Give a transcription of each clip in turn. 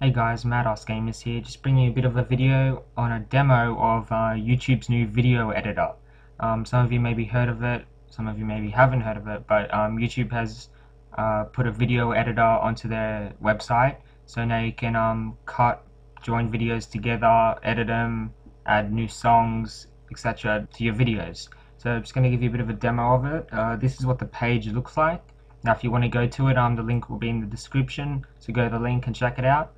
Hey guys, MadAssGamers here, just bringing you a bit of a video on a demo of YouTube's new video editor. Some of you maybe heard of it, some of you maybe haven't heard of it, but YouTube has put a video editor onto their website, so now you can join videos together, edit them, add new songs, etc. to your videos. So I'm just going to give you a bit of a demo of it. This is what the page looks like. Now if you want to go to it, the link will be in the description, so go to the link and check it out.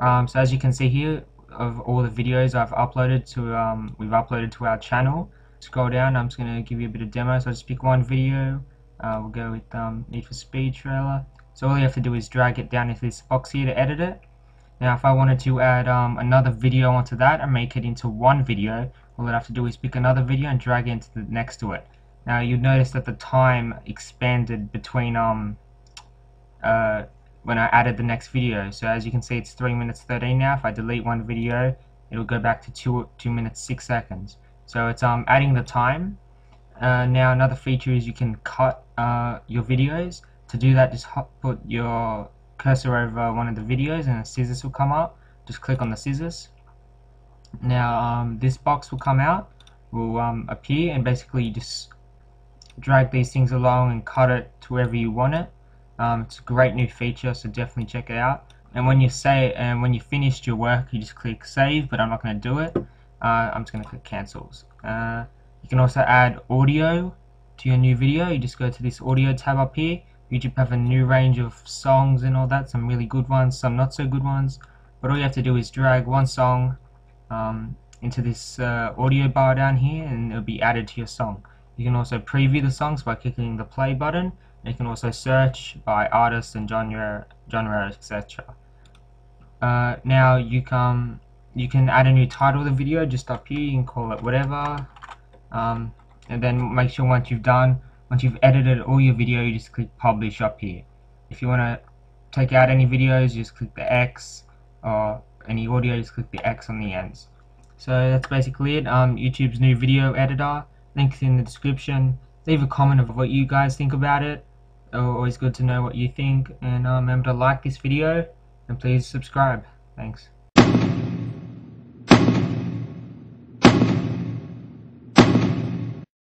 So as you can see here, of all the videos I've uploaded to, we've uploaded to our channel. Scroll down, I'm just going to give you a bit of demo. So I'll just pick one video. We'll go with Need for Speed trailer. So all you have to do is drag it down into this box here to edit it. Now if I wanted to add another video onto that and make it into one video, all I have to do is pick another video and drag it into the next to it. Now you'll notice that the time expanded between when I added the next video. So as you can see, it's 3 minutes 13 now. If I delete one video, it'll go back to 2 minutes 6 seconds. So it's adding the time. Now another feature is you can cut your videos. To do that, just put your cursor over one of the videos and a scissors will come up. Just click on the scissors. Now this box will come out, will appear, and basically you just drag these things along and cut it to wherever you want it. It's a great new feature, so definitely check it out. And when you finished your work, you just click save, but I'm not going to do it. I'm just going to click cancels. You can also add audio to your new video. You just go to this audio tab up here. YouTube have a new range of songs and all that, some really good ones, some not so good ones, but all you have to do is drag one song into this audio bar down here and it'll be added to your song. You can also preview the songs by clicking the play button. You can also search by artist and genre, etc. Now you can add a new title to the video just up here. You can call it whatever, and then make sure once you've edited all your video, you just click publish up here. If you want to take out any videos, just click the X, or any audio, just click the X on the ends. So that's basically it. YouTube's new video editor. Link's in the description. Leave a comment of what you guys think about it. Always good to know what you think. And remember to like this video and please subscribe. Thanks.